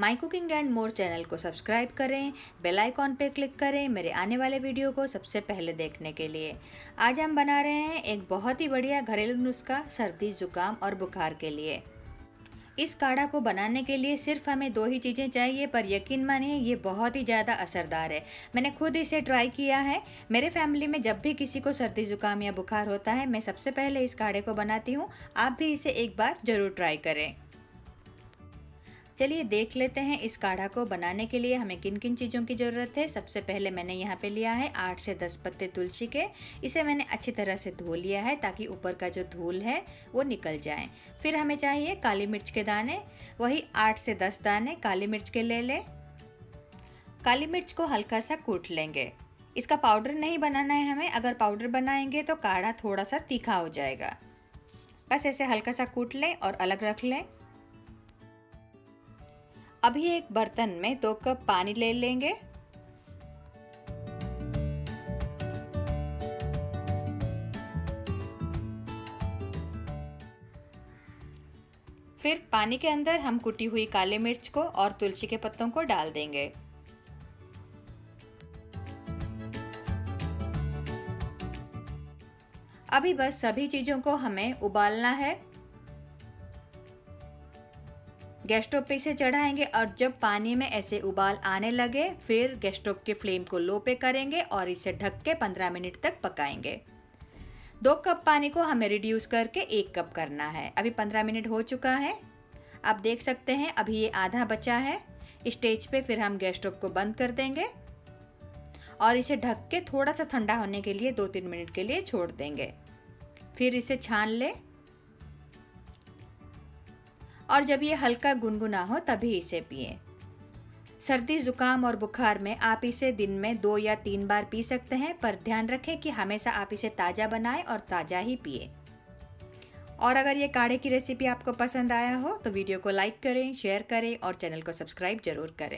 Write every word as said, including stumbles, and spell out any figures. My cooking and more channel को subscribe करें, bell icon पे क्लिक करें मेरे आने वाले वीडियो को सबसे पहले देखने के लिए। आज हम बना रहे हैं एक बहुत ही बढ़िया घरेलू नुस्खा सर्दी जुकाम और बुखार के लिए। इस काढ़ा को बनाने के लिए सिर्फ हमें दो ही चीज़ें चाहिए, पर यकीन मानिए ये बहुत ही ज़्यादा असरदार है। मैंने खुद इसे ट्राई किया है। मेरे फैमिली में जब भी किसी को सर्दी जुकाम या बुखार होता है, मैं सबसे पहले इस काढ़े को बनाती हूँ। आप भी इसे एक बार ज़रूर ट्राई करें। चलिए देख लेते हैं इस काढ़ा को बनाने के लिए हमें किन किन चीज़ों की ज़रूरत है। सबसे पहले मैंने यहाँ पे लिया है आठ से दस पत्ते तुलसी के। इसे मैंने अच्छी तरह से धो लिया है ताकि ऊपर का जो धूल है वो निकल जाए। फिर हमें चाहिए काली मिर्च के दाने, वही आठ से दस दाने काली मिर्च के ले लें। काली मिर्च को हल्का सा कूट लेंगे, इसका पाउडर नहीं बनाना है हमें। अगर पाउडर बनाएंगे तो काढ़ा थोड़ा सा तीखा हो जाएगा। बस ऐसे हल्का सा कूट लें और अलग रख लें। अभी एक बर्तन में दो कप पानी ले लेंगे। फिर पानी के अंदर हम कुटी हुई काली मिर्च को और तुलसी के पत्तों को डाल देंगे। अभी बस सभी चीजों को हमें उबालना है। गैस स्टोव पे इसे चढ़ाएंगे और जब पानी में ऐसे उबाल आने लगे, फिर गैस स्टोव के फ्लेम को लो पे करेंगे और इसे ढक के पंद्रह मिनट तक पकाएंगे। दो कप पानी को हमें रिड्यूस करके एक कप करना है। अभी पंद्रह मिनट हो चुका है, आप देख सकते हैं। अभी ये आधा बचा है स्टेज पे। फिर हम गैस स्टोव को बंद कर देंगे और इसे ढक के थोड़ा सा ठंडा होने के लिए दो तीन मिनट के लिए छोड़ देंगे। फिर इसे छान लें और जब ये हल्का गुनगुना हो तभी इसे पिएं। सर्दी जुकाम और बुखार में आप इसे दिन में दो या तीन बार पी सकते हैं, पर ध्यान रखें कि हमेशा आप इसे ताज़ा बनाएं और ताज़ा ही पिएं। और अगर ये काढ़े की रेसिपी आपको पसंद आया हो तो वीडियो को लाइक करें, शेयर करें और चैनल को सब्सक्राइब जरूर करें।